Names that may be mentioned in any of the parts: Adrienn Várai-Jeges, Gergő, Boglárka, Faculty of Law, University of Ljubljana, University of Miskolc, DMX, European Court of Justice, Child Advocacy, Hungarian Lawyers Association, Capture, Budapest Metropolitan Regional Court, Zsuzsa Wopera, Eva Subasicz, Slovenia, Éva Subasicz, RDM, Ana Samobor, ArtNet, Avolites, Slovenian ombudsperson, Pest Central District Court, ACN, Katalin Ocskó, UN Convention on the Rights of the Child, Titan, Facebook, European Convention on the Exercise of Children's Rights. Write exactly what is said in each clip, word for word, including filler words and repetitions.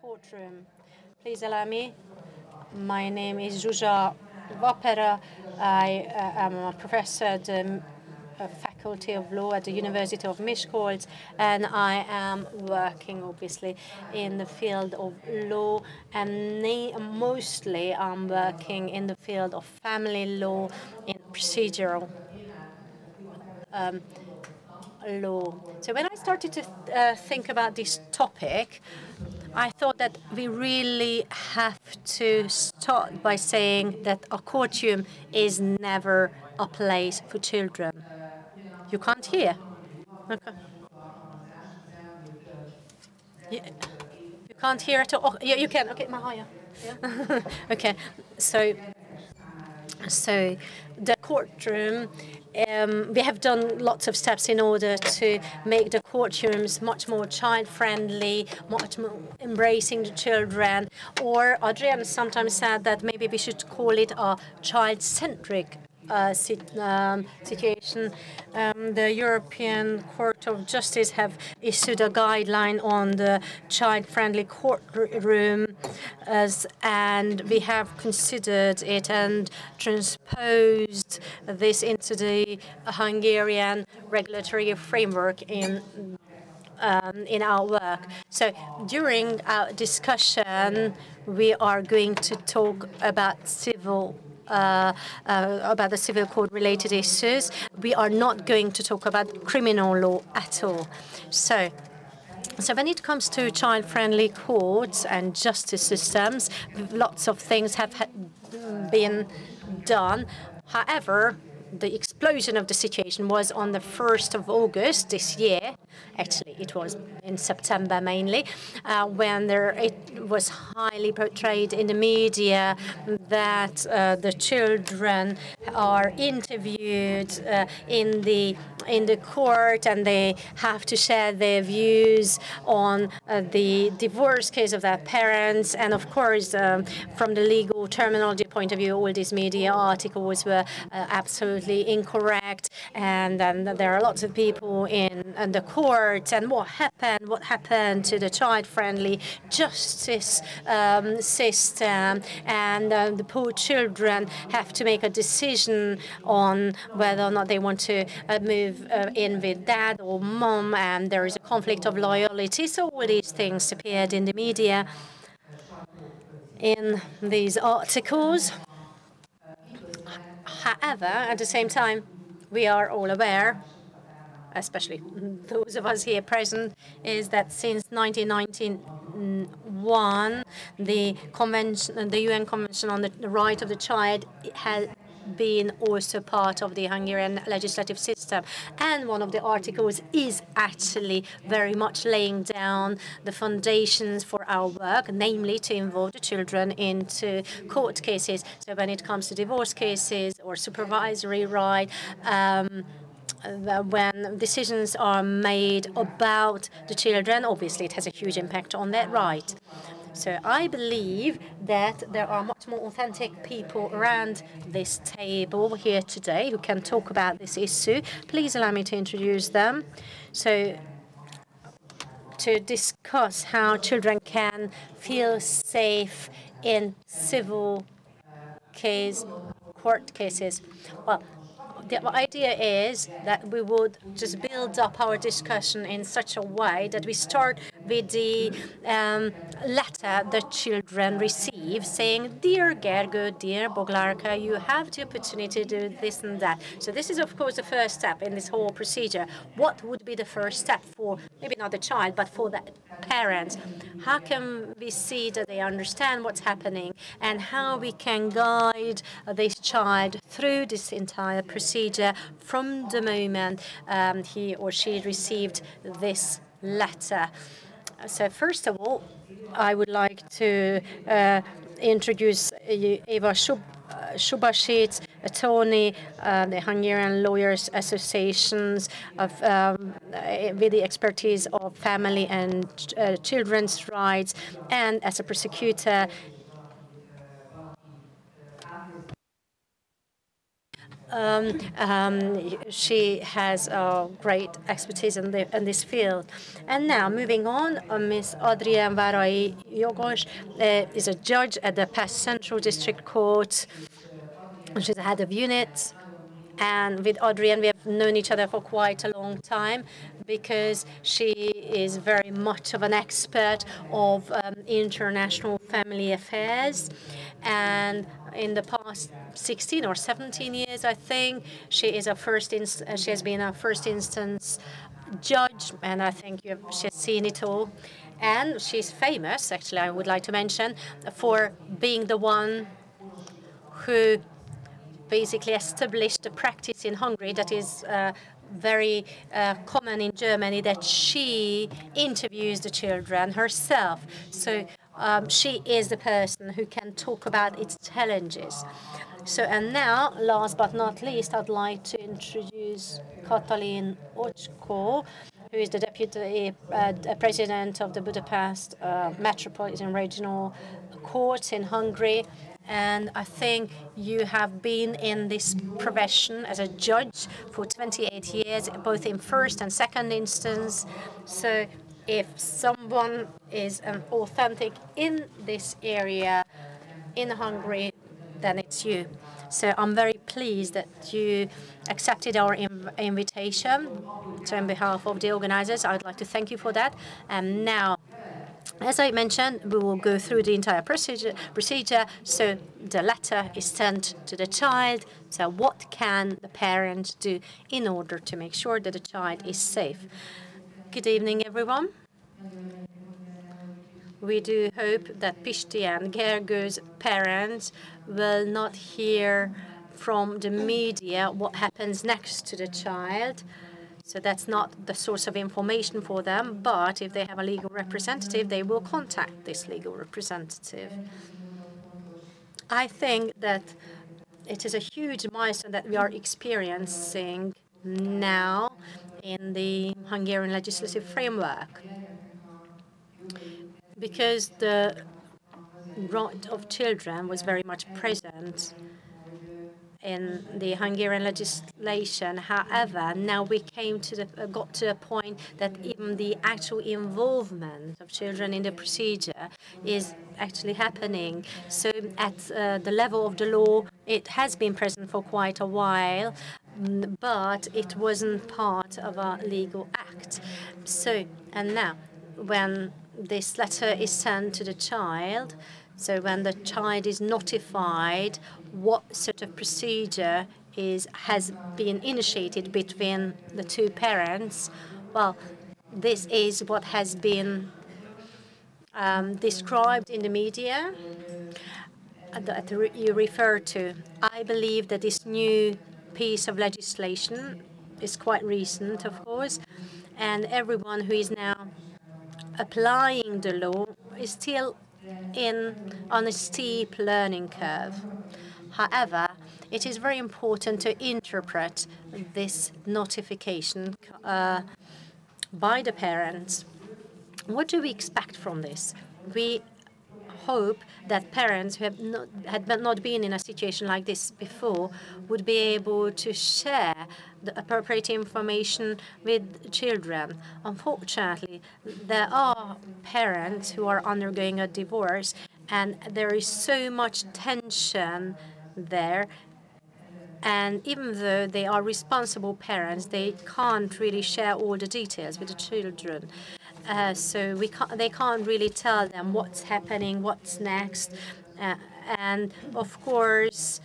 courtroom. Please allow me. My name is Zsuzsa Wopera. I uh, am a professor at the um, Faculty of Law at the University of Miskolc, and I am working, obviously, in the field of law, and mostly I'm working in the field of family law, in procedural um, law. So when I started to uh, think about this topic, I thought that we really have to start by saying that a courtroom is never a place for children. You can't hear. Okay. You, you can't hear at all. Oh, yeah, you can. Okay, Mahaya. Yeah. Okay. So, so the courtroom. Um, we have done lots of steps in order to make the courtrooms much more child-friendly, much more embracing the children. Or Adrienn sometimes said that maybe we should call it a child-centric uh, sit, um, situation. Um, the European Court of Justice have issued a guideline on the child-friendly courtroom, as, and we have considered it and transposed this into the Hungarian regulatory framework in um, in our work. So during our discussion, we are going to talk about civil uh, uh, about the civil code-related issues. We are not going to talk about criminal law at all. So. So when it comes to child-friendly courts and justice systems, lots of things have ha been done. However, the explosion of the situation was on the first of August this year. Actually, it was in September mainly, uh, when there, it was highly portrayed in the media that uh, the children are interviewed uh, in the in the court, and they have to share their views on uh, the divorce case of their parents. And of course, um, from the legal terminology point of view, all these media articles were uh, absolutely incorrect, and, and there are lots of people in, in the court. And what happened? What happened to the child-friendly justice um, system? And uh, the poor children have to make a decision on whether or not they want to uh, move uh, in with dad or mom, and there is a conflict of loyalty. So all these things appeared in the media, in these articles. However, at the same time, we are all aware, especially those of us here present, is that since nineteen ninety-one, the convention, the U N Convention on the Rights of the Child, has been also part of the Hungarian legislative system. And one of the articles is actually very much laying down the foundations for our work, namely to involve the children into court cases. So when it comes to divorce cases or supervisory right, um, when decisions are made about the children, obviously it has a huge impact on that right. So I believe that there are much more authentic people around this table here today who can talk about this issue. Please allow me to introduce them. So to discuss how children can feel safe in civil case, court cases. Well, the idea is that we would just build up our discussion in such a way that we start with the um, letter that children receive, saying, "Dear Gergő, dear Boglárka, you have the opportunity to do this and that." So this is, of course, the first step in this whole procedure. What would be the first step for, maybe not the child, but for the parents? How can we see that they understand what's happening, and how we can guide this child through this entire procedure from the moment um, he or she received this letter? So first of all, I would like to uh, introduce Eva Subasicz, attorney, uh, the Hungarian Lawyers Association, of, um, with the expertise of family and uh, children's rights, and as a prosecutor, Um, um, she has uh, great expertise in, the, in this field. And now, moving on, uh, Miz Adrienn Várai-Jeges uh, is a judge at the Pest Central District Court. She's the head of unit. And with Adrienn, we have known each other for quite a long time, because she is very much of an expert of um, international family affairs. And in the past sixteen or seventeen years, I think, she is a first inst she has been a first instance judge, and I think you have, she has seen it all. And she's famous, actually, I would like to mention, for being the one who basically established a practice in Hungary that is uh, very uh, common in Germany, that she interviews the children herself. So um, she is the person who can talk about its challenges. So, and now, last but not least, I'd like to introduce Katalin Ocskó, who is the deputy uh, president of the Budapest uh, Metropolitan Regional Court in Hungary. And I think you have been in this profession as a judge for twenty-eight years, both in first and second instance. So if someone is an authentic in this area in Hungary, then it's you. So I'm very pleased that you accepted our inv invitation. So on behalf of the organizers, I'd like to thank you for that. And now, as I mentioned, we will go through the entire procedure, procedure, so the letter is sent to the child. So what can the parent do in order to make sure that the child is safe? Good evening, everyone. We do hope that Pisti and Gergő's parents will not hear from the media what happens next to the child. So that's not the source of information for them, but if they have a legal representative, they will contact this legal representative. I think that it is a huge milestone that we are experiencing now in the Hungarian legislative framework, because the right of children was very much present in the Hungarian legislation. However, now we came to the, uh, got to a point that even the actual involvement of children in the procedure is actually happening. So at uh, the level of the law, it has been present for quite a while, but it wasn't part of a legal act. So, and now, when this letter is sent to the child, so when the child is notified what sort of procedure is has been initiated between the two parents, well, this is what has been um, described in the media that you referred to. I believe that this new piece of legislation is quite recent, of course, and everyone who is now applying the law is still in on a steep learning curve. However, it is very important to interpret this notification uh, by the parents. What do we expect from this? We hope that parents who have not, had not been in a situation like this before would be able to share the appropriate information with children. Unfortunately, there are parents who are undergoing a divorce, and there is so much tension there. And even though they are responsible parents, they can't really share all the details with the children. Uh, so we can't, they can't really tell them what's happening, what's next, uh, and of course,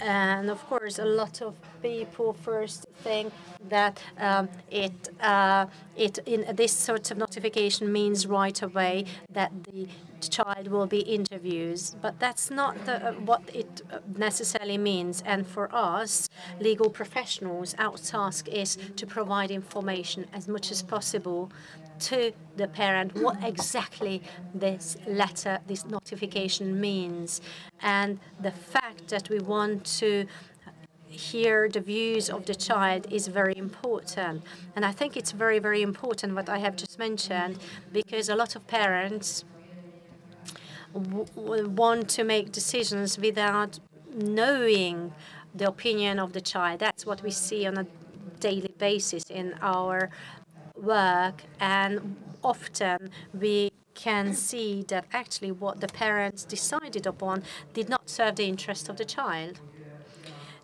and of course, a lot of people first think that um, it uh, it in this sort of notification means right away that the child will be interviewed, but that's not the, uh, what it necessarily means. And for us, legal professionals, our task is to provide information as much as possible to the parent, what exactly this letter, this notification means. And the fact that we want to hear the views of the child is very important. And I think it's very, very important what I have just mentioned, because a lot of parents w want to make decisions without knowing the opinion of the child. That's what we see on a daily basis in our work, and often we can see that actually what the parents decided upon did not serve the interest of the child.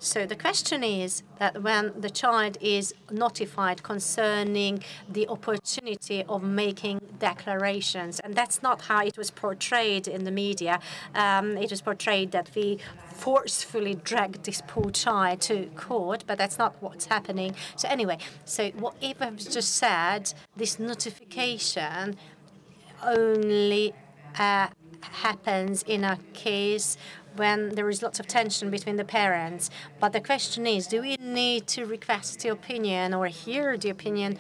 So the question is that when the child is notified concerning the opportunity of making declarations, and that's not how it was portrayed in the media. Um, it was portrayed that we forcefully dragged this poor child to court, but that's not what's happening. So anyway, so what Eva just said, this notification only uh, happens in a case when there is lots of tension between the parents. But the question is, do we need to request the opinion or hear the opinion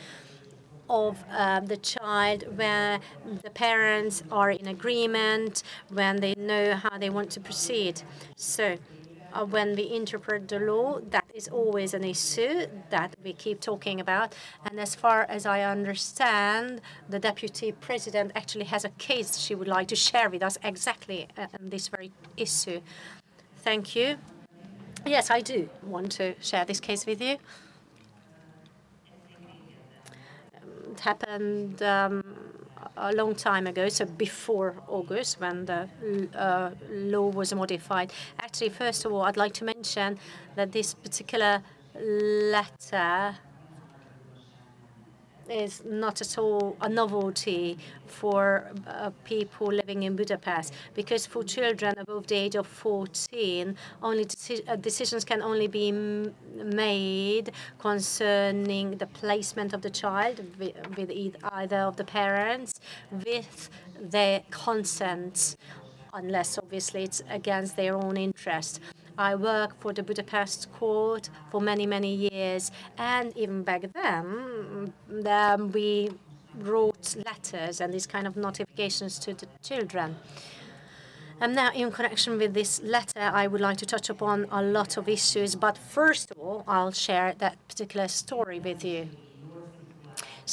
of uh, the child where the parents are in agreement, when they know how they want to proceed? So uh, when we interpret the law, that is always an issue that we keep talking about. And as far as I understand, the deputy president actually has a case she would like to share with us exactly on this very issue. Thank you. Yes, I do want to share this case with you. It happened um, a long time ago, so before August, when the uh, law was modified. Actually, first of all, I'd like to mention that this particular letter is not at all a novelty for uh, people living in Budapest, because for children above the age of fourteen, only deci uh, decisions can only be m made concerning the placement of the child with, with e either of the parents with their consent, unless obviously it's against their own interest. I worked for the Budapest court for many, many years, and even back then, um, we wrote letters and these kind of notifications to the children. And now, in connection with this letter, I would like to touch upon a lot of issues, but first of all, I'll share that particular story with you.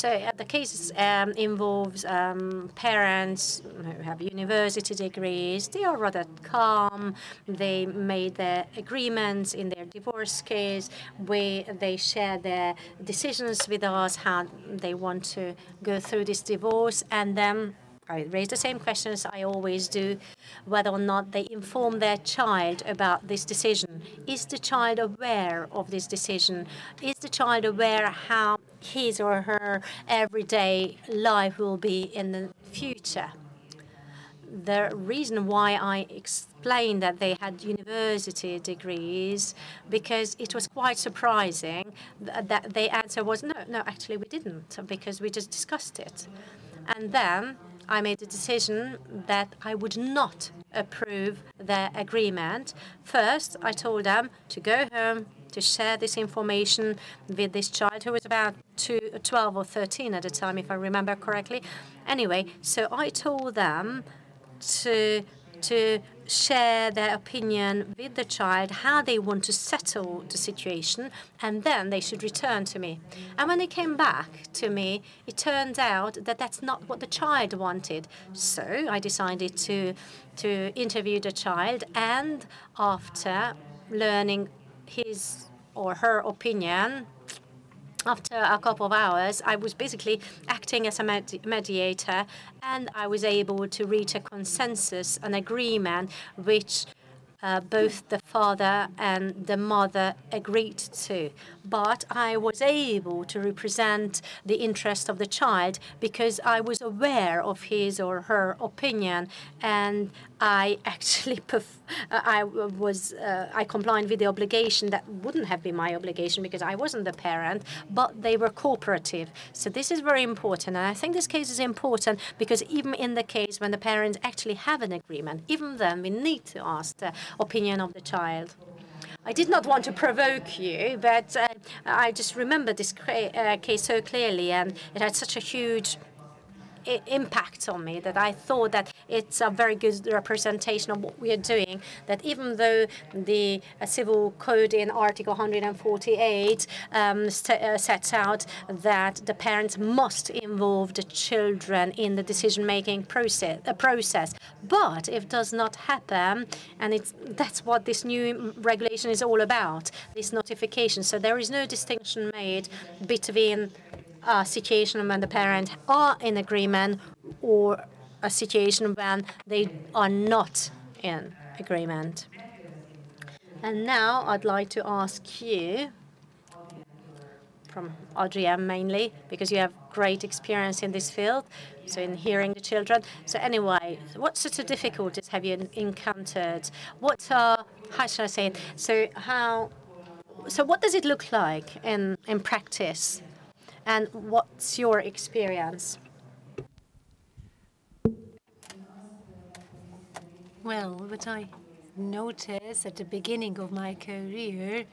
So uh, the case um, involves um, parents who have university degrees. They are rather calm. They made their agreements in their divorce case, where they share their decisions with us, how they want to go through this divorce. And then I raise the same questions I always do, whether or not they inform their child about this decision. Is the child aware of this decision? Is the child aware how his or her everyday life will be in the future? The reason why I explained that they had university degrees, because it was quite surprising that the answer was, no, no, actually we didn't, because we just discussed it. And then I made the decision that I would not approve their agreement. First, I told them to go home, to share this information with this child, who was about twelve or thirteen at the time, if I remember correctly. Anyway, so I told them to, to share their opinion with the child, how they want to settle the situation, and then they should return to me. And when they came back to me, it turned out that that's not what the child wanted. So I decided to, to interview the child, and after learning his or her opinion, after a couple of hours, I was basically acting as a medi mediator, and I was able to reach a consensus, an agreement, which uh, both the father and the mother agreed to. But I was able to represent the interest of the child, because I was aware of his or her opinion, and I actually perf I was uh, I complied with the obligation that wouldn't have been my obligation, because I wasn't the parent, but they were cooperative. So this is very important, and I think this case is important, because even in the case when the parents actually have an agreement, even then we need to ask the opinion of the child. I did not want to provoke you, but uh, I just remember this uh, case so clearly, and it had such a huge impact on me, that I thought that it's a very good representation of what we are doing, that even though the uh, Civil Code in Article one hundred forty-eight um, uh, sets out that the parents must involve the children in the decision-making process, uh, process, but if it does not happen, and it's, that's what this new regulation is all about, this notification. So there is no distinction made between a situation when the parents are in agreement or a situation when they are not in agreement. And now I'd like to ask you, from Adrienn mainly, because you have great experience in this field, so in hearing the children. So anyway, what sort of difficulties have you encountered? What are, how should I say it? So how, so what does it look like in, in practice? And what's your experience? Well, what I noticed at the beginning of my career,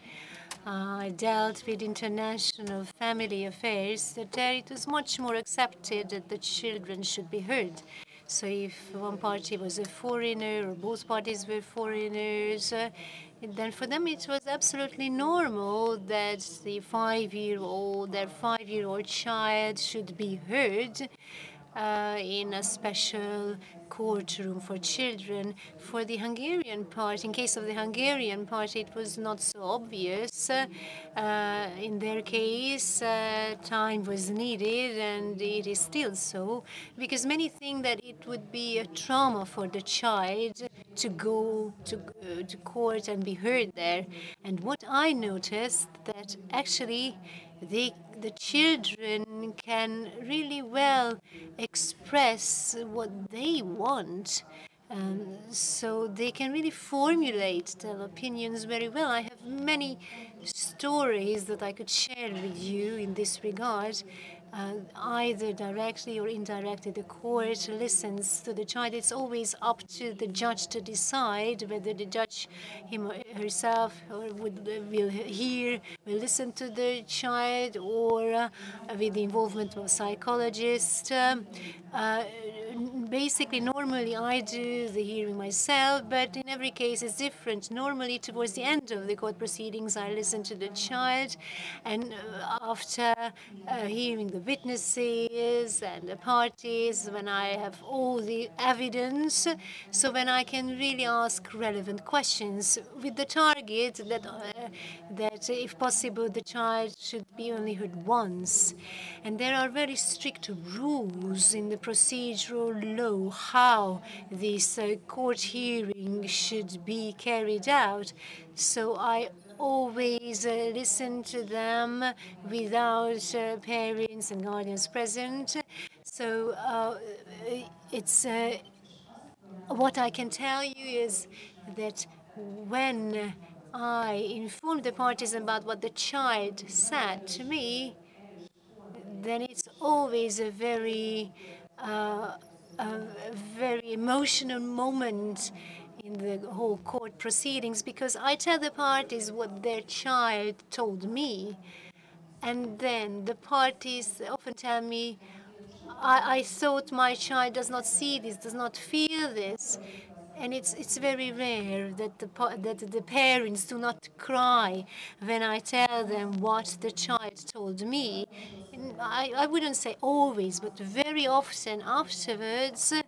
Uh, I dealt with international family affairs, that there it was much more accepted that the children should be heard. So if one party was a foreigner or both parties were foreigners, uh, then for them it was absolutely normal that the five-year-old, their five-year-old child should be heard uh, in a special courtroom for children. For the Hungarian part, in case of the Hungarian part, it was not so obvious. Uh, in their case, uh, time was needed, and it is still so, because many think that it would be a trauma for the child to go to, uh, to court and be heard there. And what I noticed, that actually they, the children can really well express what they want. Um, so they can really formulate their opinions very well. I have many stories that I could share with you in this regard. Uh, either directly or indirectly, the court listens to the child. It's always up to the judge to decide whether the judge him or herself or would, will hear, will listen to the child, or uh, with the involvement of a psychologist. Um, uh, basically, normally I do the hearing myself, but in every case it's different. Normally, towards the end of the court proceedings, I listen to the child, and after uh, hearing the witnesses and the parties, when I have all the evidence, so when I can really ask relevant questions with the target that, uh, that if possible, the child should be only heard once. And there are very strict rules in the procedural law how this uh, court hearing should be carried out. So I always uh, listen to them without uh, parents and guardians present. So uh, it's uh, what I can tell you is that when I informed the parties about what the child said to me, then it's always a very, uh, a very emotional moment in the whole court proceedings, because I tell the parties what their child told me, and then the parties often tell me, I, I thought my child does not see this, does not feel this. And it's, it's very rare that the, that the parents do not cry when I tell them what the child told me. And I, I wouldn't say always, but very often afterwards, uh,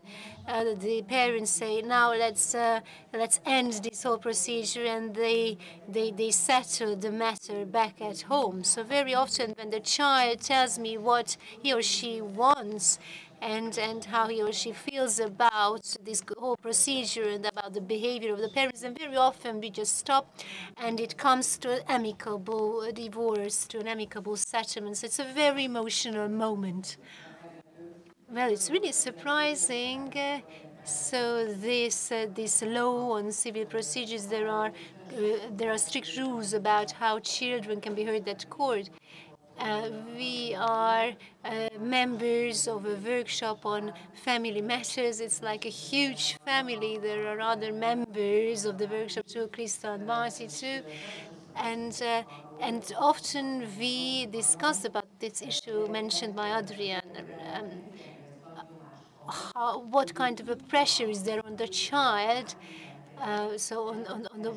the parents say, now let's, uh, let's end this whole procedure, and they, they, they settle the matter back at home. So very often when the child tells me what he or she wants, And, and how he or she feels about this whole procedure and about the behavior of the parents, and very often we just stop, and it comes to an amicable divorce, to an amicable settlement. So it's a very emotional moment. Well, it's really surprising. Uh, so this uh, this law on civil procedures, there are uh, there are strict rules about how children can be heard at court. Uh, we are uh, members of a workshop on family matters. It's like a huge family. There are other members of the workshop too, Krista and Marty too. And, uh, and often we discuss about this issue mentioned by Adrienn. Um, how, what kind of a pressure is there on the child, uh, so on, on, on the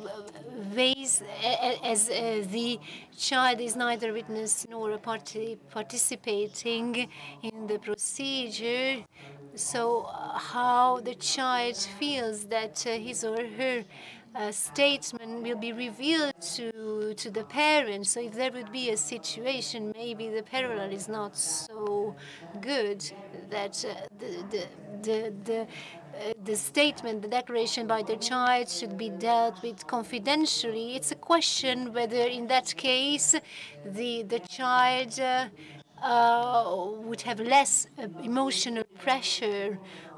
ways as uh, the child is neither witness nor a party participating in the procedure, so how the child feels that uh, his or her Uh, statement will be revealed to to the parents. So if there would be a situation, maybe the parallel is not so good, that uh, the the the the, uh, the statement, the declaration by the child should be dealt with confidentially. It's a question whether, in that case, the the child uh, uh, would have less uh, emotional pressure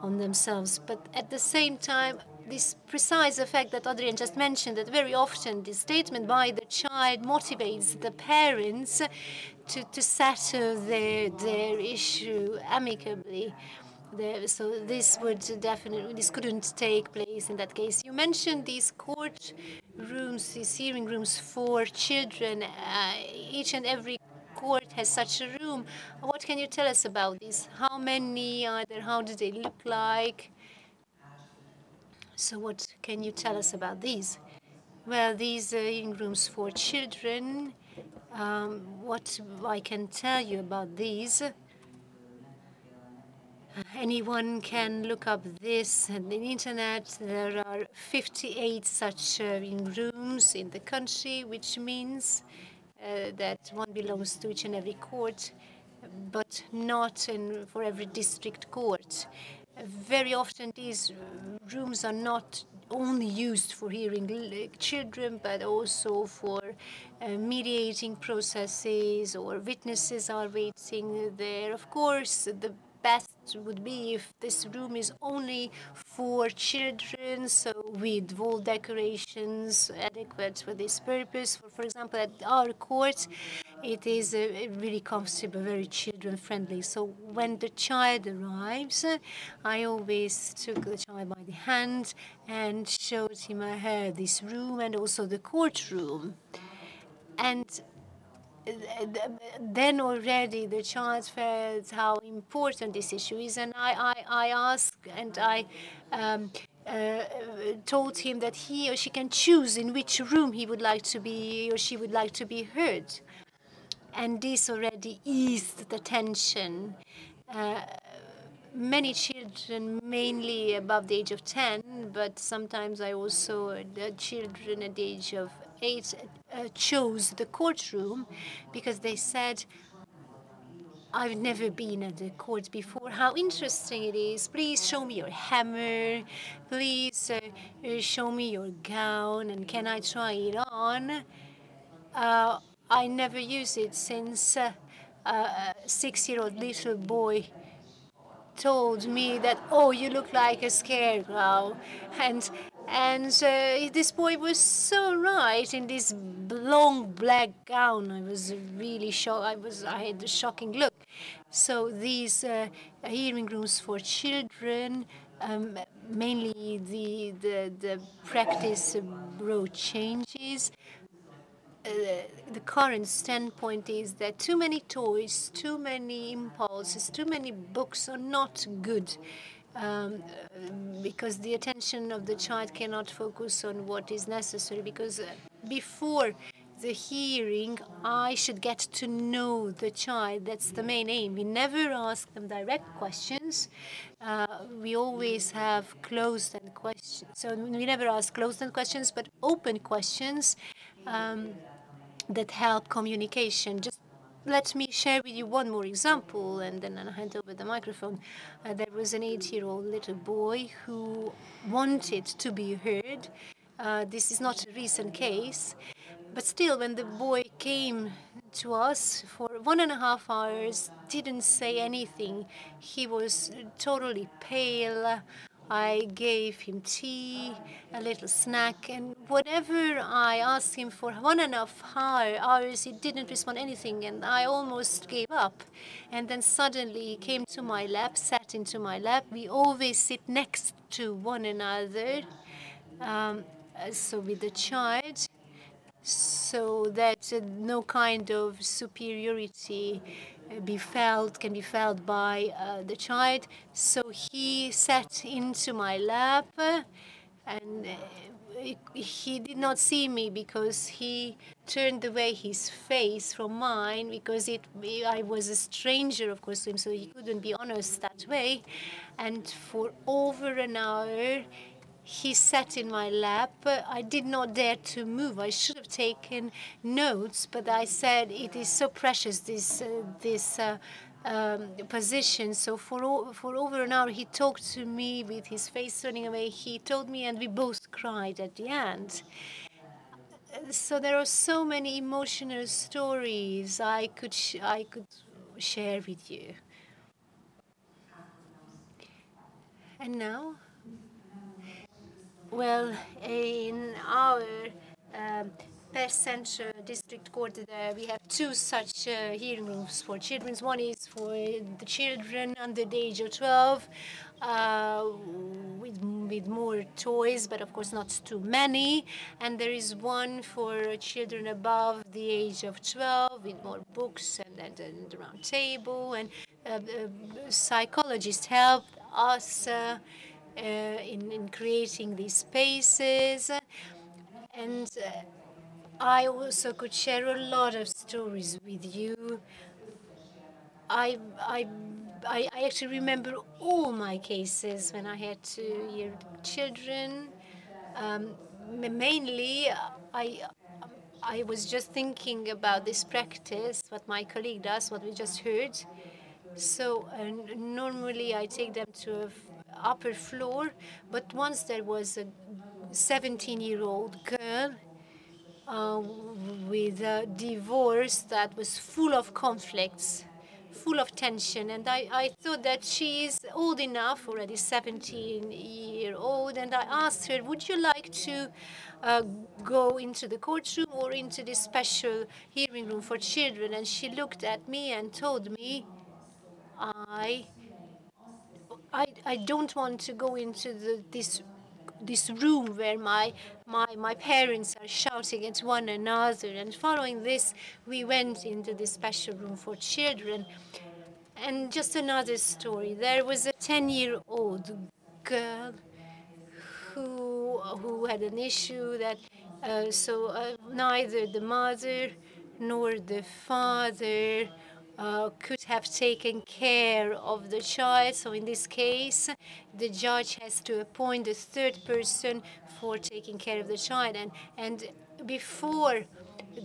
on themselves. But at the same time, this precise effect that Adrienn just mentioned, that very often the statement by the child motivates the parents to, to settle their, their issue amicably. There, so this would definitely, this couldn't take place in that case. You mentioned these court rooms, these hearing rooms for children. Uh, each and every court has such a room. What can you tell us about this? How many are there? How do they look like? So what can you tell us about these? Well, these uh, hearing rooms for children, um, what I can tell you about these, anyone can look up this on the internet. There are fifty-eight such uh, hearing rooms in the country, which means uh, that one belongs to each and every court, but not in, for every district court. Very often these rooms are not only used for hearing children, but also for uh, mediating processes, or witnesses are waiting there. Of course, the best would be if this room is only for children, so with wall decorations adequate for this purpose. For, for example, at our court, it is uh, really comfortable, very children-friendly. So when the child arrives, I always took the child by the hand and showed him or her this room and also the courtroom. And then already the child felt how important this issue is, and I, I, I asked and I um, uh, told him that he or she can choose in which room he would like to be or she would like to be heard. And this already eased the tension. Uh, many children, mainly above the age of ten, but sometimes I also, the children at the age of eight, uh, chose the courtroom because they said, "I've never been at the court before. How interesting it is. Please show me your hammer. Please uh, show me your gown. And can I try it on? Uh, I never use it since uh, a six-year-old little boy told me that, oh, you look like a scarecrow." And and uh, this boy was so right in this long black gown. I was really shocked. I was I had a shocking look. So these uh, hearing rooms for children, um, mainly the the the practice brought changes. Uh, the current standpoint is that too many toys, too many impulses, too many books are not good, um, because the attention of the child cannot focus on what is necessary. Because uh, before the hearing, I should get to know the child. That's the main aim. We never ask them direct questions. Uh, we always have closed-end questions. So we never ask closed-end questions, but open questions um, that help communication. Just let me share with you one more example, and then I'll hand over the microphone. Uh, there was an eight-year-old little boy who wanted to be heard. Uh, this is not a recent case. But still, when the boy came to us for one and a half hours, didn't say anything. He was totally pale. I gave him tea, a little snack, and whatever I asked him for one and a half hours, he didn't respond anything, and I almost gave up. And then suddenly he came to my lap, sat into my lap. We always sit next to one another, um, so with the child, so that uh, no kind of superiority be felt, can be felt by uh, the child. So he sat into my lap, uh, and uh, he did not see me because he turned away his face from mine, because it, I was a stranger, of course, to him, so he couldn't be honest that way. And for over an hour, he sat in my lap. I did not dare to move. I should have taken notes, but I said, it is so precious, this, uh, this uh, um, position. So for, o for over an hour, he talked to me with his face turning away. He told me, and we both cried at the end. So there are so many emotional stories I could, sh I could share with you. And now? Well, in our uh, Pest Central District Court, uh, we have two such uh, hearing rooms for children. One is for the children under the age of twelve, uh, with, with more toys, but of course not too many. And there is one for children above the age of twelve, with more books and, and, and a round table. And uh, uh, psychologists help us uh, Uh, in, in creating these spaces, and uh, I also could share a lot of stories with you. I, I, I actually remember all my cases when I had two-year children. Um, mainly, I, I was just thinking about this practice, what my colleague does, what we just heard. So uh, normally I take them to a upper floor, but once there was a seventeen-year-old girl uh, with a divorce that was full of conflicts, full of tension, and I, I thought that she is old enough, already seventeen-year-old, and I asked her, would you like to uh, go into the courtroom or into this special hearing room for children? And she looked at me and told me, I I, I don't want to go into the, this this room where my, my my parents are shouting at one another. And following this, we went into this special room for children. And just another story. There was a ten-year-old girl who who had an issue that uh, so uh, neither the mother nor the father Uh, could have taken care of the child. So in this case, the judge has to appoint a third person for taking care of the child. And, and before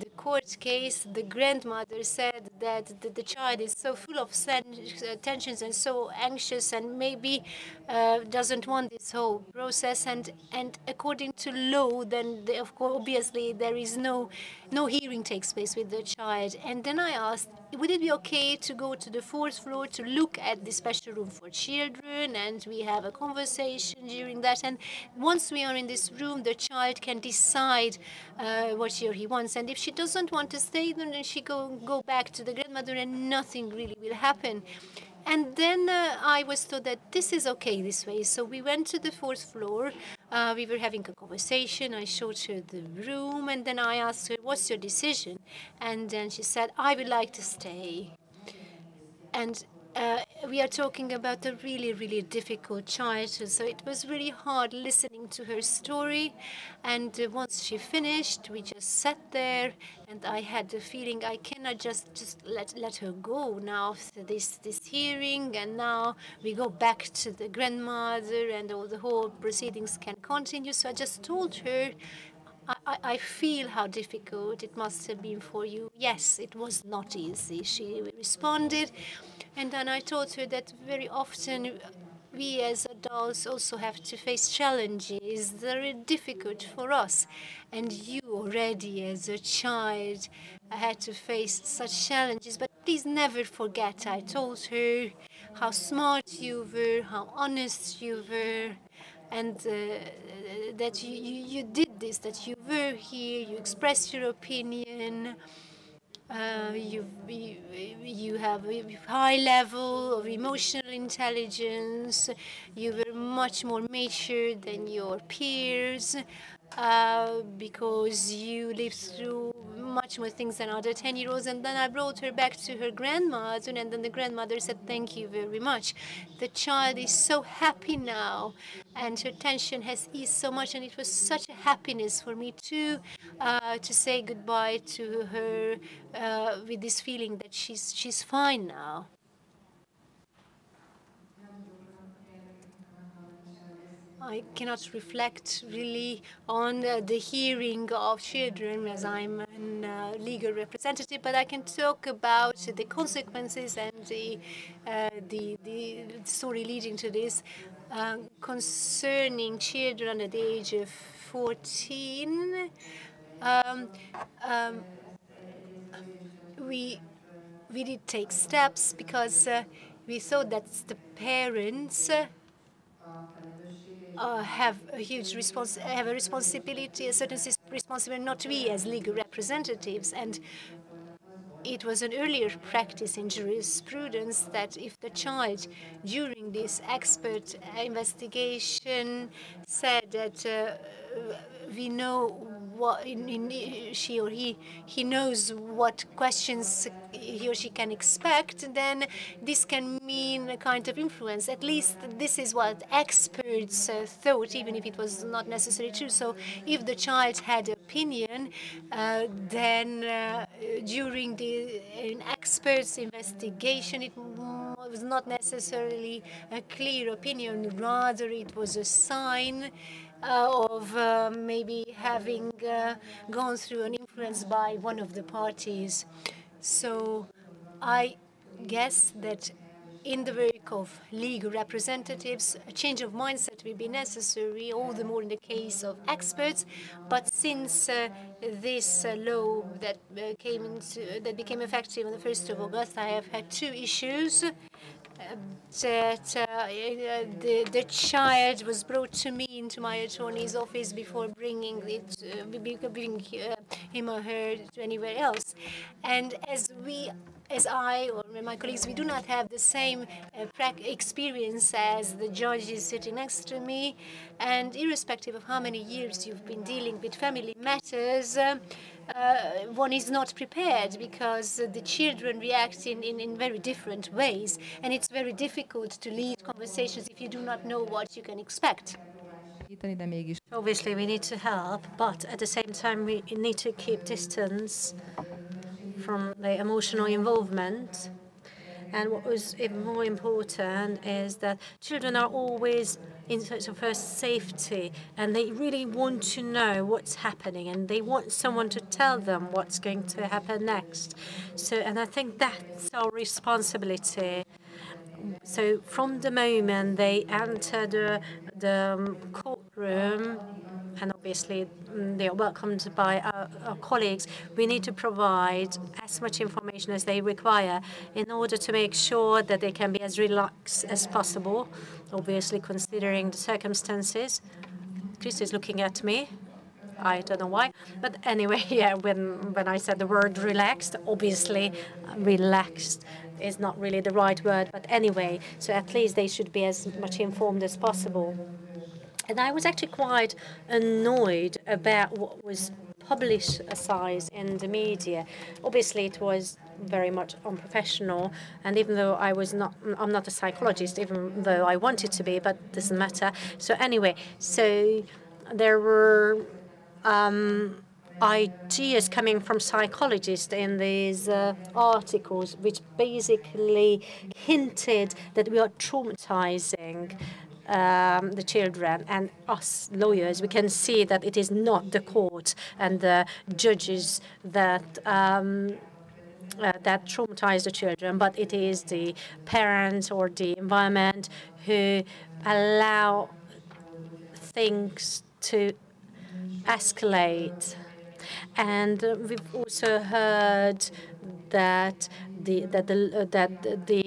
the court case, the grandmother said that the, the child is so full of tensions and so anxious and maybe uh, doesn't want this whole process. And, and according to law, then they, of course, obviously there is no, no hearing takes place with the child. And then I asked, would it be okay to go to the fourth floor to look at the special room for children? And we have a conversation during that. And once we are in this room, the child can decide uh, what year he wants. And if she doesn't want to stay, then she go, go back to the grandmother and nothing really will happen. And then uh, I was told that this is okay this way. So we went to the fourth floor. Uh, we were having a conversation. I showed her the room. And then I asked her, what's your decision? And then she said, I would like to stay. And uh, we are talking about a really, really difficult childhood. So it was really hard listening to her story. And uh, once she finished, we just sat there. And I had the feeling I cannot just, just let, let her go now after this, this hearing. And now we go back to the grandmother and all the whole proceedings can continue. So I just told her, I, I, I feel how difficult it must have been for you. Yes, it was not easy, she responded. And then I told her that very often we as adults also have to face challenges that are difficult for us. And you already as a child had to face such challenges. But please never forget, I told her, how smart you were, how honest you were, and uh, that you, you, you did this, that you were here, you expressed your opinion. Uh, you, you, you have a high level of emotional intelligence, you were much more mature than your peers, uh, because you lived through much more things than other ten-year-olds. And then I brought her back to her grandmother, and then the grandmother said, thank you very much. The child is so happy now, and her tension has eased so much, and it was such a happiness for me too uh, to say goodbye to her uh, with this feeling that she's, she's fine now. I cannot reflect really on uh, the hearing of children as I'm a uh, legal representative, but I can talk about the consequences and the, uh, the, the story leading to this uh, concerning children at the age of fourteen. Um, um, we, we did take steps because uh, we thought that the parents uh, Uh, have a huge response, have a responsibility, a certain responsibility, not we as legal representatives. And it was an earlier practice in jurisprudence that if the child, during this expert investigation, said that uh, we know what in, in, she or he he knows what questions he or she can expect, then this can mean a kind of influence. At least this is what experts uh, thought, even if it was not necessarily true. So if the child had opinion, uh, then uh, during the an expert's investigation, it was not necessarily a clear opinion. Rather, it was a sign Uh, of uh, maybe having uh, gone through an influence by one of the parties. So I guess that in the work of legal representatives, a change of mindset will be necessary, all the more in the case of experts. But since uh, this uh, law that uh, came into, that became effective on the first of August, I have had two issues. Uh, that uh, the, the child was brought to me into my attorney's office before bringing it, uh, bringing uh, him or her to anywhere else. And as we, as I or my colleagues, we do not have the same uh, experience as the judges sitting next to me. And irrespective of how many years you've been dealing with family matters, uh, Uh, one is not prepared because uh, the children react in, in, in very different ways, and it's very difficult to lead conversations if you do not know what you can expect. Obviously, we need to help, but at the same time, we need to keep distance from the emotional involvement. And what was even more important is that children are always in search of first safety, and they really want to know what's happening, and they want someone to tell them what's going to happen next. So, and I think that's our responsibility. So from the moment they enter the, the courtroom, and obviously they are welcomed by our, our colleagues, we need to provide as much information as they require in order to make sure that they can be as relaxed as possible, obviously considering the circumstances. Chris is looking at me. I don't know why. But anyway, yeah, when, when I said the word relaxed, obviously relaxed is not really the right word. But anyway, so at least they should be as much informed as possible. And I was actually quite annoyed about what was publicized in the media. Obviously, it was very much unprofessional, and even though I was not, I'm not a psychologist, even though I wanted to be, but it doesn't matter. So anyway, so there were um, ideas coming from psychologists in these uh, articles, which basically hinted that we are traumatizing Um, the children, and us lawyers, we can see that it is not the court and the judges that um, uh, that traumatize the children, but it is the parents or the environment who allow things to escalate. And uh, we've also heard that the that the uh, that the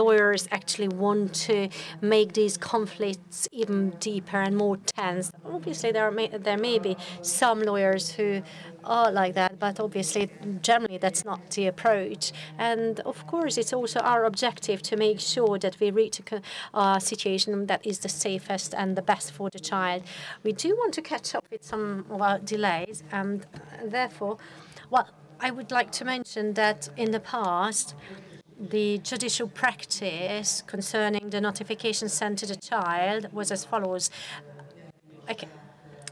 lawyers actually want to make these conflicts even deeper and more tense. Obviously, there are may, there may be some lawyers who are like that, but obviously generally that's not the approach. And of course it's also our objective to make sure that we reach a uh, situation that is the safest and the best for the child. We do want to catch up with some of our delays, and therefore, well, I would like to mention that in the past, the judicial practice concerning the notification sent to the child was as follows. Okay.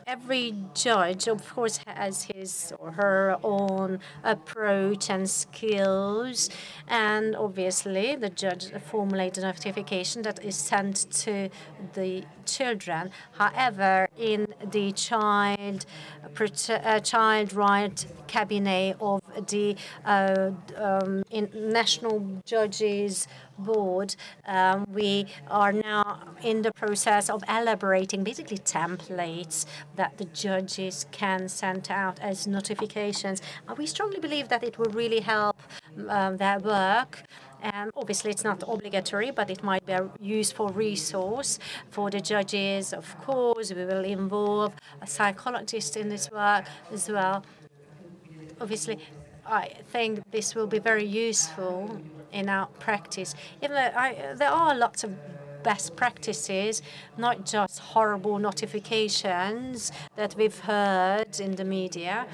Every judge, of course, has his or her own approach and skills, and obviously the judge formulates a notification that is sent to the children. However, in the child uh, child right cabinet of the uh, um, in National Judges Board, um, we are now in the process of elaborating basically templates that the judges can send out as notifications. We strongly believe that it will really help um, their work. And obviously, it's not obligatory, but it might be a useful resource for the judges. Of course, we will involve a psychologist in this work as well. Obviously, I think this will be very useful in our practice. Even though I, there are lots of best practices, not just horrible notifications that we've heard in the media.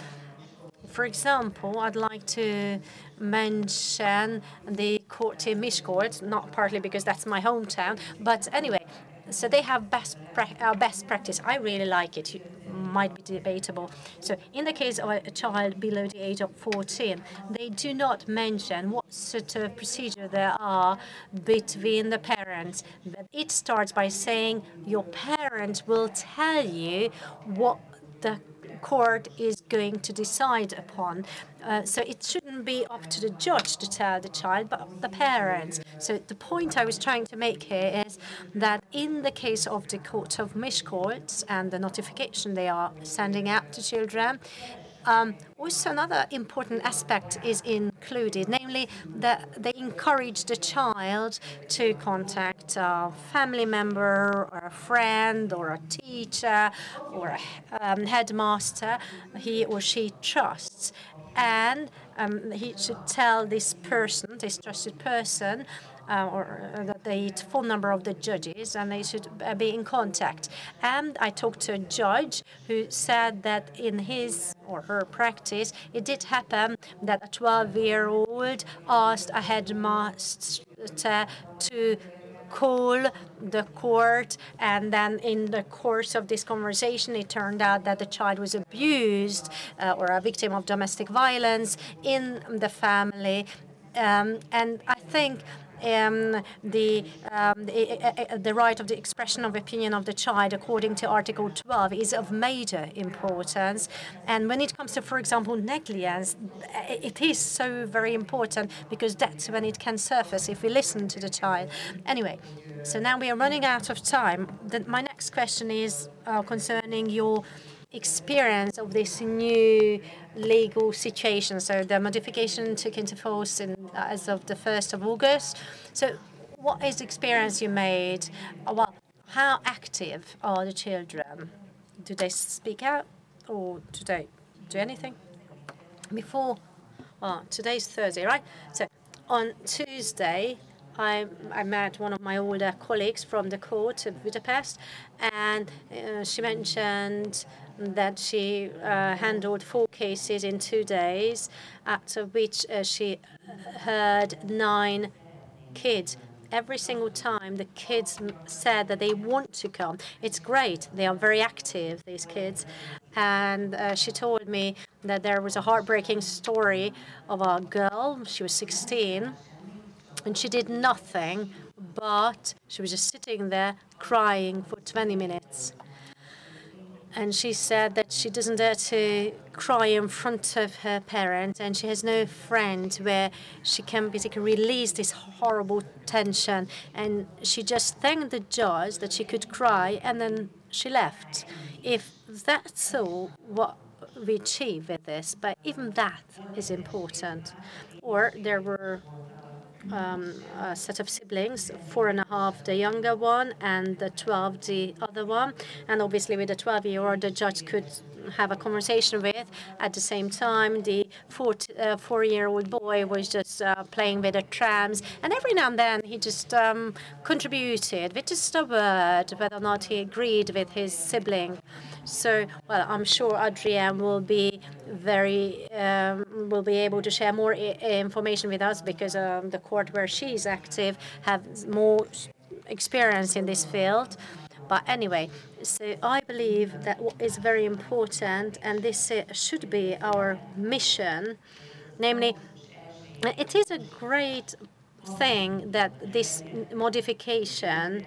For example, I'd like to mention the court in Miskolc, not partly because that's my hometown, but anyway, so they have best, pra best practice. I really like it. It might be debatable. So in the case of a child below the age of fourteen, they do not mention what sort of procedure there are between the parents. But it starts by saying your parent will tell you what the court is going to decide upon. Uh, so it shouldn't be up to the judge to tell the child, but the parents. So the point I was trying to make here is that in the case of the Court of Miskolc and the notification they are sending out to children, um, also another important aspect is included, namely that they encourage the child to contact a family member or a friend or a teacher or a um, headmaster he or she trusts. And um, he should tell this person, this trusted person, uh, or uh, the phone number of the judges, and they should uh, be in contact. And I talked to a judge who said that in his or her practice, it did happen that a twelve-year-old asked a headmaster to call the court, and then in the course of this conversation, it turned out that the child was abused uh, or a victim of domestic violence in the family. Um, and I think um, the, um, the, uh, the right of the expression of opinion of the child, according to Article twelve, is of major importance. And when it comes to, for example, negligence, it is so very important, because that's when it can surface if we listen to the child. Anyway, so now we are running out of time. The, my next question is uh, concerning your experience of this new legal situation. So the modification took into force in, uh, as of the first of August. So what is the experience you made? Well, how active are the children? Do they speak out, or do they do anything? Before, well, today's Thursday, right? So on Tuesday, I, I met one of my older colleagues from the court in Budapest, and uh, she mentioned that she uh, handled four cases in two days, after which uh, she heard nine kids. Every single time, the kids said that they want to come. It's great. They are very active, these kids. And uh, she told me that there was a heartbreaking story of a girl. She was sixteen, and she did nothing, but she was just sitting there crying for twenty minutes. And she said that she doesn't dare to cry in front of her parents, and she has no friend where she can basically release this horrible tension. And she just thanked the judge that she could cry, and then she left. If that's all what we achieve with this, but even that is important. Or there were um, a set of siblings, four and a half the younger one and the twelve the other one. And obviously with the twelve-year-old, the judge could have a conversation with. At the same time, the four-year-old uh, boy was just uh, playing with the trams, and every now and then he just um, contributed with just a word, whether or not he agreed with his sibling. So, well, I'm sure Adrienn will be very um, will be able to share more I information with us, because um, the court where she is active has more experience in this field. But anyway, so I believe that what is very important, and this should be our mission, namely, it is a great thing that this modification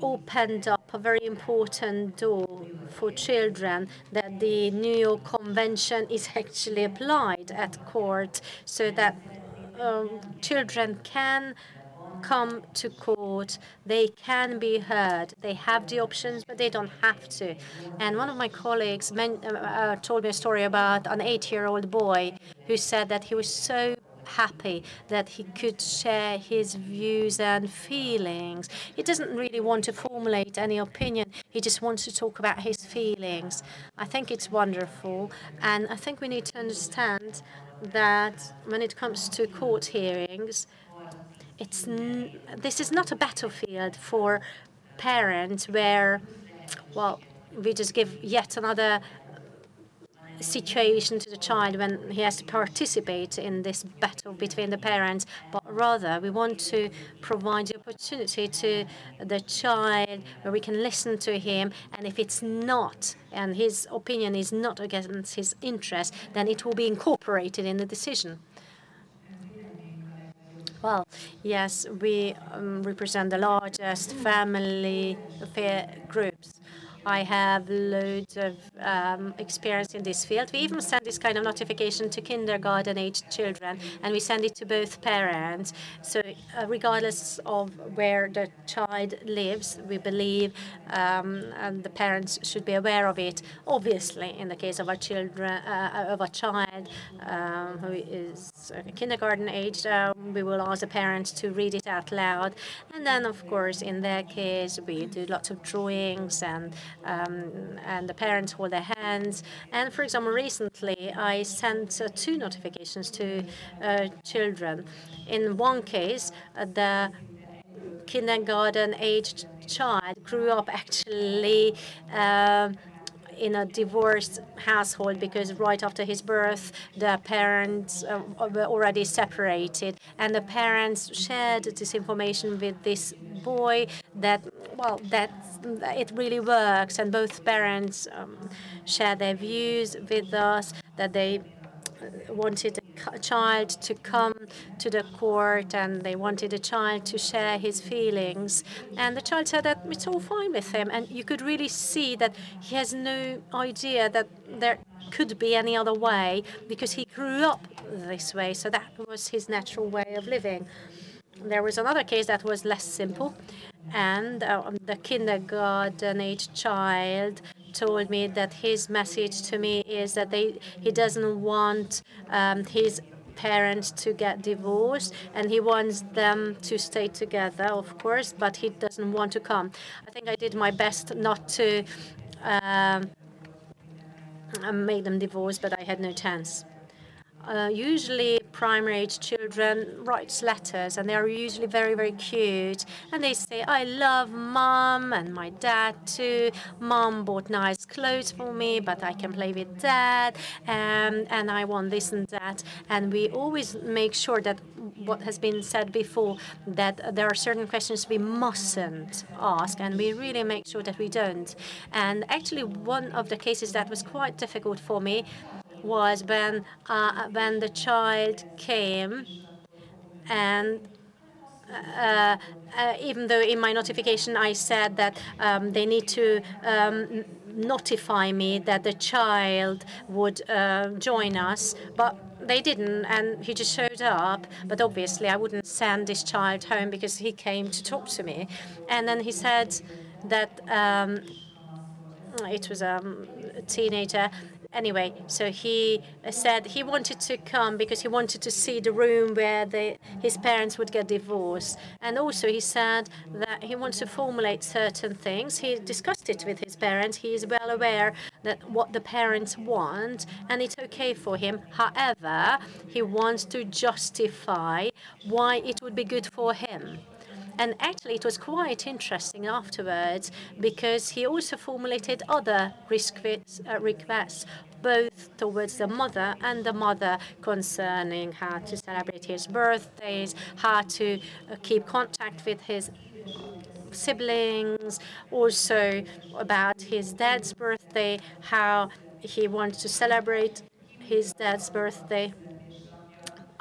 opened up a very important door for children, that the New York Convention is actually applied at court, so that um, children can come to court, they can be heard, they have the options, but they don't have to. And one of my colleagues men, uh, uh, told me a story about an eight-year-old boy who said that he was so happy that he could share his views and feelings. He doesn't really want to formulate any opinion, he just wants to talk about his feelings. I think it's wonderful, and I think we need to understand that when it comes to court hearings, It's n this is not a battlefield for parents where, well, we just give yet another situation to the child when he has to participate in this battle between the parents, but rather we want to provide the opportunity to the child where we can listen to him, and if it's not, and his opinion is not against his interest, then it will be incorporated in the decision. Well, yes, we um, represent the largest family affair groups. I have loads of um, experience in this field. We even send this kind of notification to kindergarten-aged children, and we send it to both parents. So uh, regardless of where the child lives, we believe um, and the parents should be aware of it. Obviously, in the case of our children, uh, of a child um, who is kindergarten-aged, uh, we will ask the parents to read it out loud. And then, of course, in their case, we do lots of drawings and Um, and the parents hold their hands. And for example, recently I sent uh, two notifications to uh, children. In one case, uh, the kindergarten-aged child grew up actually uh, in a divorced household, because right after his birth, the parents uh, were already separated, and the parents shared this information with this boy that, well, that it really works, and both parents um, shared their views with us, that they wanted a child to come to the court, and they wanted a child to share his feelings. And the child said that it's all fine with him, and you could really see that he has no idea that there could be any other way, because he grew up this way, so that was his natural way of living. There was another case that was less simple, and uh, the kindergarten-aged child told me that his message to me is that they, he doesn't want um, his parents to get divorced, and he wants them to stay together, of course, but he doesn't want to come. I think I did my best not to uh, make them divorce, but I had no chance. Uh, usually primary-age children writes letters, and they are usually very, very cute. And they say, I love Mum and my dad too. Mum bought nice clothes for me, but I can play with Dad, and, and I want this and that. And we always make sure that what has been said before, that there are certain questions we mustn't ask, and we really make sure that we don't. And actually, one of the cases that was quite difficult for me was when uh, when the child came, and uh, uh, even though in my notification I said that um, they need to um, notify me that the child would uh, join us, but they didn't, and he just showed up. But obviously I wouldn't send this child home, because he came to talk to me. And then he said that um, it was um, a teenager. Anyway, so he said he wanted to come because he wanted to see the room where they, his parents would get divorced. And also he said that he wants to formulate certain things. He discussed it with his parents. He is well aware that what the parents want, and it's okay for him. However, he wants to justify why it would be good for him. And actually, it was quite interesting afterwards, because he also formulated other requests, both towards the mother and the mother, concerning how to celebrate his birthdays, how to keep contact with his siblings, also about his dad's birthday, how he wants to celebrate his dad's birthday.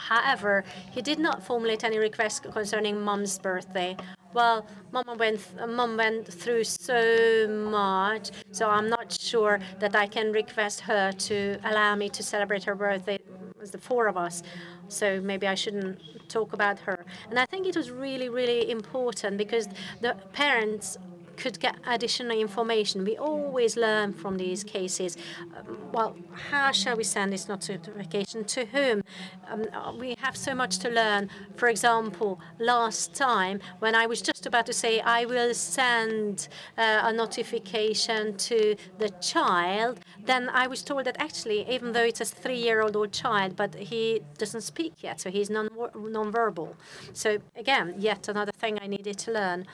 However, he did not formulate any requests concerning Mom's birthday. Well, Mama went, Mom went through so much, so I'm not sure that I can request her to allow me to celebrate her birthday. It was the four of us, so maybe I shouldn't talk about her. And I think it was really, really important, because the parents could get additional information. We always learn from these cases. Um, well, how shall we send this notification? To whom? Um, we have so much to learn. For example, last time when I was just about to say I will send uh, a notification to the child, then I was told that actually, even though it's a three-year-old old child, but he doesn't speak yet, so he's non non-verbal. So again, yet another thing I needed to learn.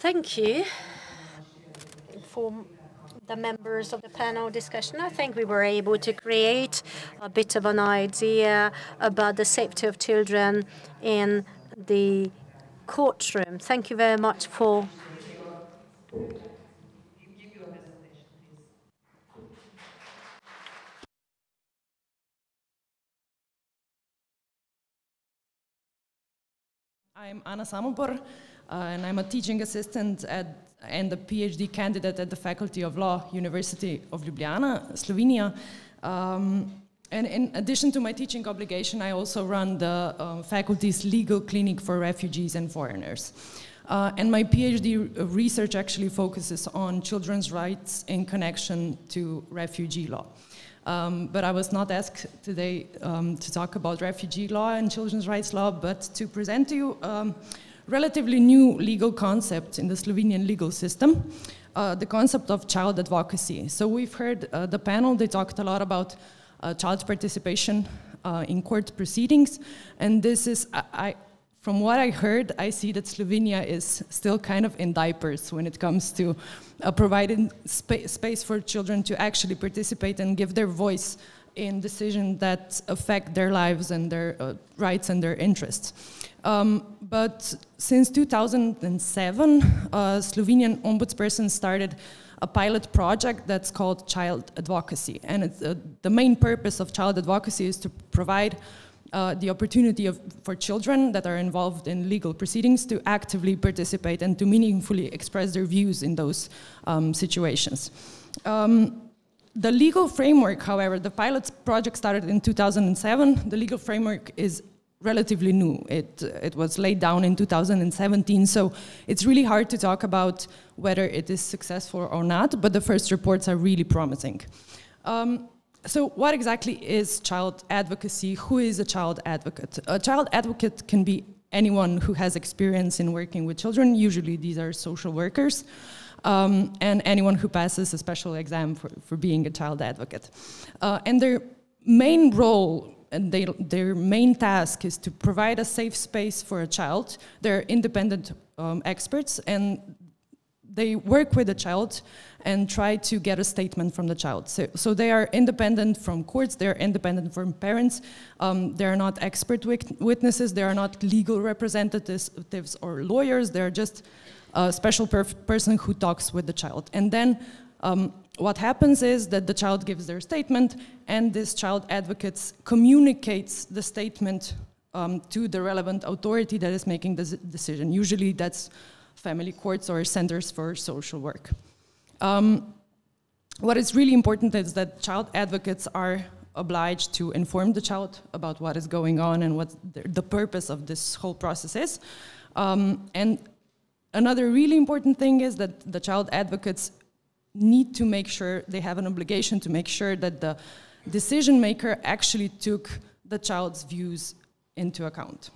Thank you for the members of the panel discussion. I think we were able to create a bit of an idea about the safety of children in the courtroom. Thank you very much for... I'm Ana Samobor. Uh, and I'm a teaching assistant at, and a PhD candidate at the Faculty of Law, University of Ljubljana, Slovenia. Um, and in addition to my teaching obligation, I also run the uh, faculty's legal clinic for refugees and foreigners. Uh, and my PhD research actually focuses on children's rights in connection to refugee law. Um, but I was not asked today um, to talk about refugee law and children's rights law, but to present to you um, relatively new legal concept in the Slovenian legal system, uh, the concept of child advocacy. So we've heard uh, the panel, they talked a lot about uh, child participation uh, in court proceedings. And this is, I, I, from what I heard, I see that Slovenia is still kind of in diapers when it comes to uh, providing spa space for children to actually participate and give their voice in decisions that affect their lives and their uh, rights and their interests. Um, but since two thousand seven, uh, Slovenian ombudsperson started a pilot project that's called Child Advocacy. And it's, uh, the main purpose of Child Advocacy is to provide uh, the opportunity of, for children that are involved in legal proceedings to actively participate and to meaningfully express their views in those um, situations. Um, The legal framework, however, the pilot project started in two thousand seven. The legal framework is relatively new. It, it was laid down in two thousand seventeen, so it's really hard to talk about whether it is successful or not, but the first reports are really promising. Um, so what exactly is child advocacy? Who is a child advocate? A child advocate can be anyone who has experience in working with children. Usually these are social workers. Um, and anyone who passes a special exam for, for being a child advocate. Uh, and their main role and they, their main task is to provide a safe space for a child. They're independent um, experts, and they work with the child and try to get a statement from the child. So, so they are independent from courts, they're independent from parents, um, they're not expert witnesses, they are not legal representatives or lawyers, they're just a special per person who talks with the child. And then um, what happens is that the child gives their statement, and this child advocate communicates the statement um, to the relevant authority that is making the decision. Usually that's family courts or centers for social work. Um, what is really important is that child advocates are obliged to inform the child about what is going on and what the, the purpose of this whole process is. Um, and another really important thing is that the child advocates need to make sure, they have an obligation to make sure that the decision maker actually took the child's views into account.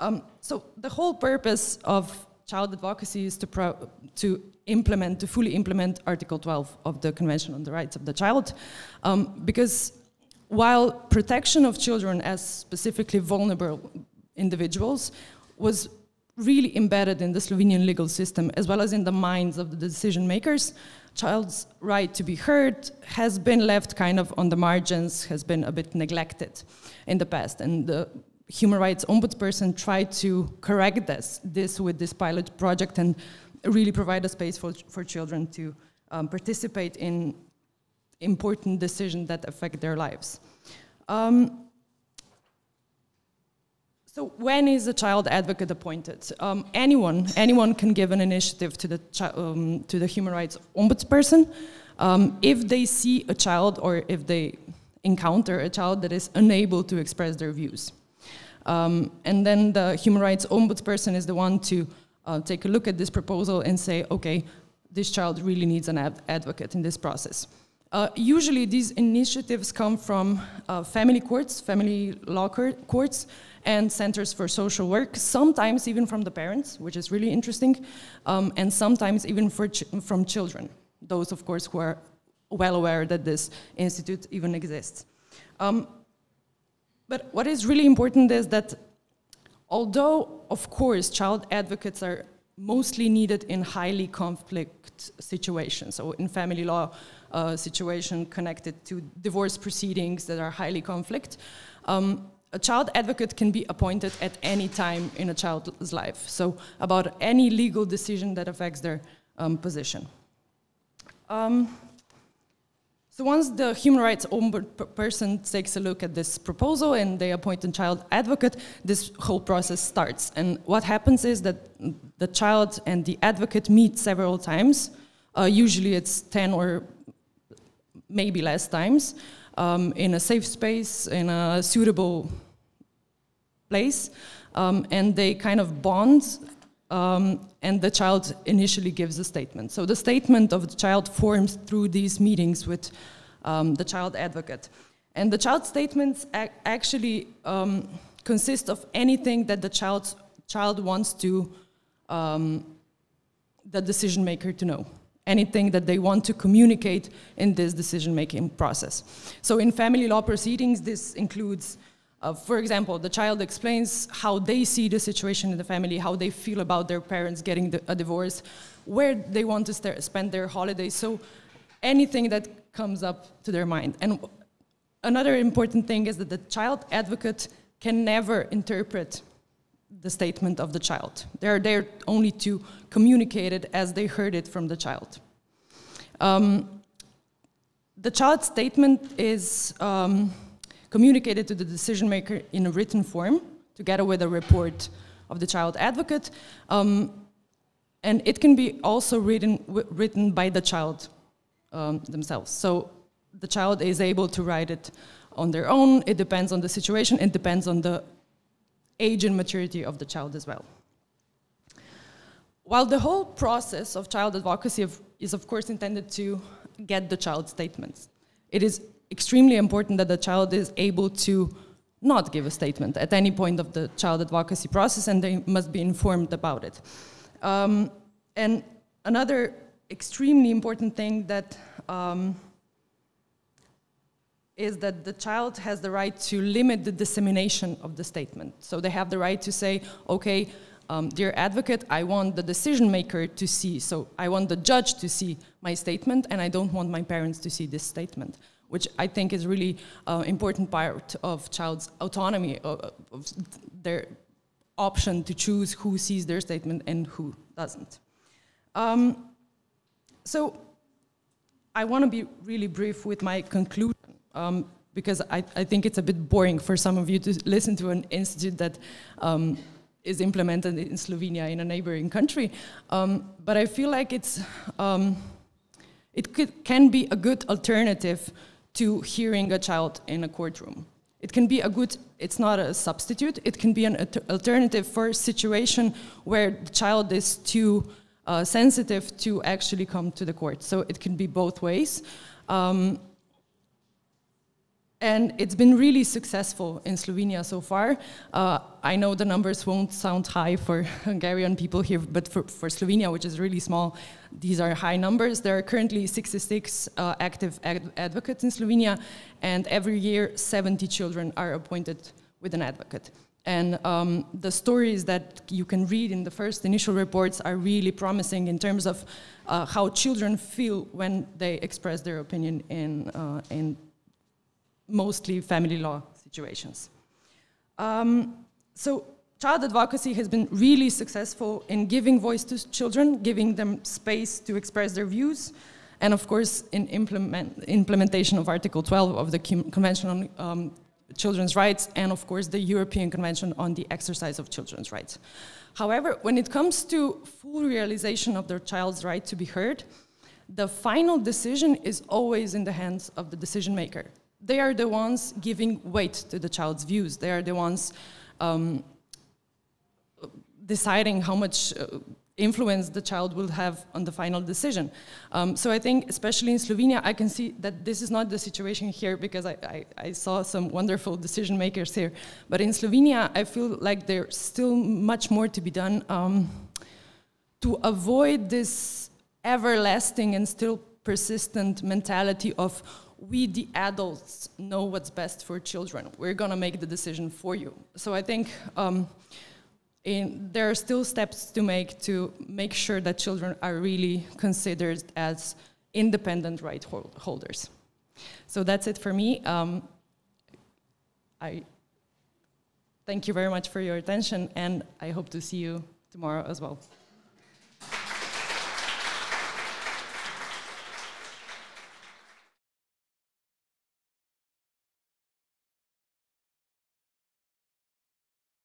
Um, so the whole purpose of child advocacy is to, pro to implement, to fully implement Article twelve of the Convention on the Rights of the Child, um, because while protection of children as specifically vulnerable individuals was really embedded in the Slovenian legal system, as well as in the minds of the decision makers, child's right to be heard has been left kind of on the margins, has been a bit neglected in the past. And the human rights ombudsperson tried to correct this, this with this pilot project and really provide a space for, for children to um, participate in important decisions that affect their lives. Um, So when is a child advocate appointed? Um, anyone, anyone can give an initiative to the, um, to the human rights ombudsperson um, if they see a child or if they encounter a child that is unable to express their views. Um, and then the human rights ombudsperson is the one to uh, take a look at this proposal and say, okay, this child really needs an ad advocate in this process. Uh, usually these initiatives come from uh, family courts, family law courts, and centers for social work, sometimes even from the parents, which is really interesting, um, and sometimes even for ch from children, those, of course, who are well aware that this institute even exists. Um, but what is really important is that although, of course, child advocates are mostly needed in highly conflict situations, so in family law uh, situation connected to divorce proceedings that are highly conflict. Um, a child advocate can be appointed at any time in a child's life, so about any legal decision that affects their um, position. Um, so once the human rights ombudsperson takes a look at this proposal and they appoint a child advocate, this whole process starts. And what happens is that the child and the advocate meet several times. Uh, usually it's ten or maybe less times, um, in a safe space, in a suitable place, um, and they kind of bond, um, and the child initially gives a statement. So the statement of the child forms through these meetings with um, the child advocate. And the child statements ac actually um, consist of anything that the child's, child wants to, um, the decision maker to know. Anything that they want to communicate in this decision-making process. So in family law proceedings, this includes, uh, for example, the child explains how they see the situation in the family, how they feel about their parents getting the, a divorce, where they want to start, spend their holidays, so anything that comes up to their mind. And another important thing is that the child advocate can never interpret the statement of the child. They are there only to communicate it as they heard it from the child. Um, the child's statement is um, communicated to the decision maker in a written form, together with a report of the child advocate, um, and it can be also written, w written by the child um, themselves. So the child is able to write it on their own. It depends on the situation, it depends on the age and maturity of the child as well. While the whole process of child advocacy is of course intended to get the child's statements, it is extremely important that the child is able to not give a statement at any point of the child advocacy process, and they must be informed about it. Um, and another extremely important thing that um, is that the child has the right to limit the dissemination of the statement. So they have the right to say, okay, um, dear advocate, I want the decision maker to see, so I want the judge to see my statement, and I don't want my parents to see this statement, which I think is really uh, important part of child's autonomy, of, of their option to choose who sees their statement and who doesn't. Um, so I want to be really brief with my conclusion. Um, because I, I think it's a bit boring for some of you to listen to an institute that um, is implemented in Slovenia, in a neighboring country. Um, but I feel like it's, um, it could, can be a good alternative to hearing a child in a courtroom. It can be a good, it's not a substitute, it can be an alternative for a situation where the child is too uh, sensitive to actually come to the court. So it can be both ways. Um, And it's been really successful in Slovenia so far. Uh, I know the numbers won't sound high for Hungarian people here, but for, for Slovenia, which is really small, these are high numbers. There are currently sixty-six uh, active ad advocates in Slovenia, and every year seventy children are appointed with an advocate. And um, the stories that you can read in the first initial reports are really promising in terms of uh, how children feel when they express their opinion in, uh, in mostly family law situations. Um, so child advocacy has been really successful in giving voice to children, giving them space to express their views, and of course in implement, implementation of Article twelve of the Convention on um, Children's Rights, and of course the European Convention on the Exercise of Children's Rights. However, when it comes to full realization of their child's right to be heard, the final decision is always in the hands of the decision maker. They are the ones giving weight to the child's views. They are the ones um, deciding how much uh, influence the child will have on the final decision. Um, so I think, especially in Slovenia, I can see that this is not the situation here, because I, I, I saw some wonderful decision makers here. But in Slovenia, I feel like there's still much more to be done um, to avoid this everlasting and still persistent mentality of, we, the adults, know what's best for children. We're going to make the decision for you. So I think um, in, there are still steps to make to make sure that children are really considered as independent right hold holders. So that's it for me. Um, I thank you very much for your attention, and I hope to see you tomorrow as well.